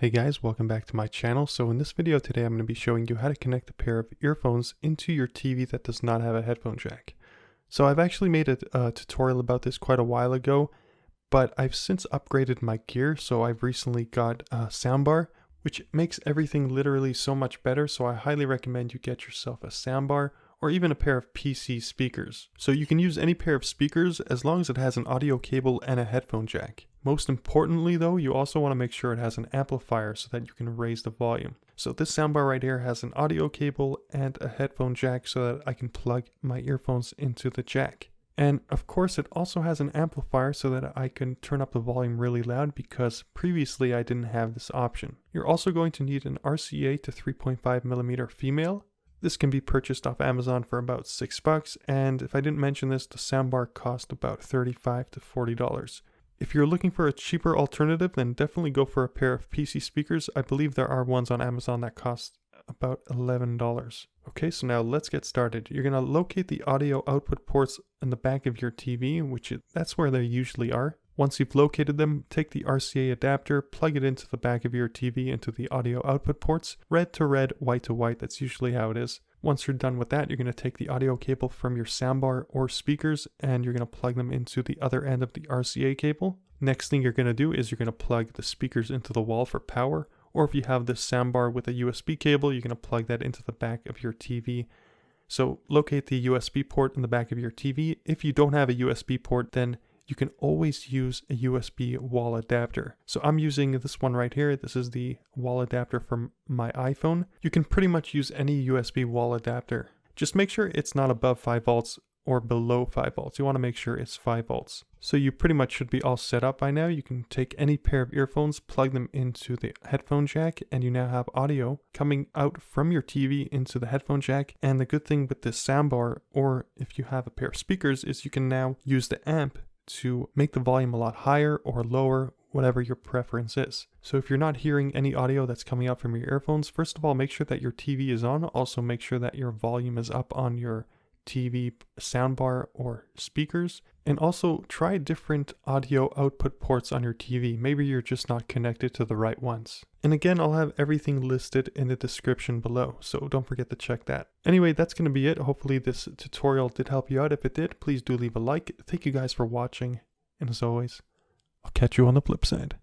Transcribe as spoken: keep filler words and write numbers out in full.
Hey guys, welcome back to my channel. So in this video today, I'm going to be showing you how to connect a pair of earphones into your T V that does not have a headphone jack. So I've actually made a, a tutorial about this quite a while ago, but I've since upgraded my gear. So I've recently got a soundbar, which makes everything literally so much better. So I highly recommend you get yourself a soundbar or even a pair of P C speakers. So you can use any pair of speakers as long as it has an audio cable and a headphone jack. Most importantly though, you also want to make sure it has an amplifier so that you can raise the volume. So this soundbar right here has an audio cable and a headphone jack so that I can plug my earphones into the jack. And of course it also has an amplifier so that I can turn up the volume really loud because previously I didn't have this option. You're also going to need an R C A to three point five millimeter female. This can be purchased off Amazon for about six bucks. And if I didn't mention this, the soundbar cost about thirty-five to forty dollars. If you're looking for a cheaper alternative, then definitely go for a pair of P C speakers. I believe there are ones on Amazon that cost about eleven dollars. Okay, so now let's get started. You're gonna locate the audio output ports in the back of your T V, which is, that's where they usually are. Once you've located them, take the R C A adapter, plug it into the back of your T V into the audio output ports, red to red, white to white, that's usually how it is. Once you're done with that, you're going to take the audio cable from your soundbar or speakers and you're going to plug them into the other end of the R C A cable. Next thing you're going to do is you're going to plug the speakers into the wall for power, or if you have this soundbar with a U S B cable, you're going to plug that into the back of your T V. So locate the U S B port in the back of your T V. If you don't have a U S B port, then you can always use a U S B wall adapter. So I'm using this one right here. This is the wall adapter from my iPhone. You can pretty much use any U S B wall adapter. Just make sure it's not above five volts or below five volts. You want to make sure it's five volts. So you pretty much should be all set up by now. You can take any pair of earphones, plug them into the headphone jack, and you now have audio coming out from your T V into the headphone jack. And the good thing with this soundbar, or if you have a pair of speakers, is you can now use the amp to make the volume a lot higher or lower, whatever your preference is. So if you're not hearing any audio that's coming out from your earphones, first of all, make sure that your T V is on. Also make sure that your volume is up on your T V soundbar or speakers. And also try different audio output ports on your T V. Maybe you're just not connected to the right ones. And again, I'll have everything listed in the description below, so don't forget to check that. Anyway, that's going to be it. Hopefully this tutorial did help you out. If it did, please do leave a like. Thank you guys for watching. And as always, I'll catch you on the flip side.